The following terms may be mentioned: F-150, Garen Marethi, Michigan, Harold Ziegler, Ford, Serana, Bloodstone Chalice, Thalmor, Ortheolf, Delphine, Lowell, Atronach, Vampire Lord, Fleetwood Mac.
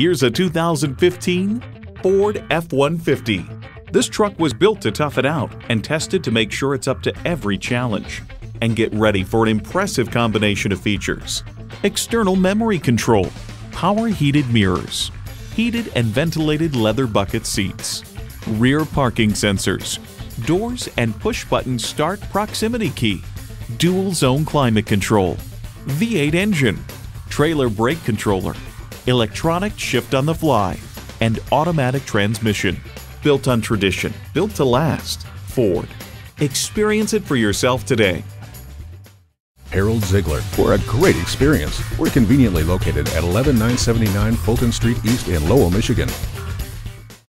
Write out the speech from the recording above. Here's a 2015 Ford F-150. This truck was built to tough it out and tested to make sure it's up to every challenge. And get ready for an impressive combination of features. External memory control, power heated mirrors, heated and ventilated leather bucket seats, rear parking sensors, doors and push-button start proximity key, dual zone climate control, V8 engine, trailer brake controller, electronic shift on the fly, and automatic transmission. Built on tradition, built to last. Ford. Experience it for yourself today. Harold Ziegler, for a great experience. We're conveniently located at 11979 Fulton Street East in Lowell, Michigan.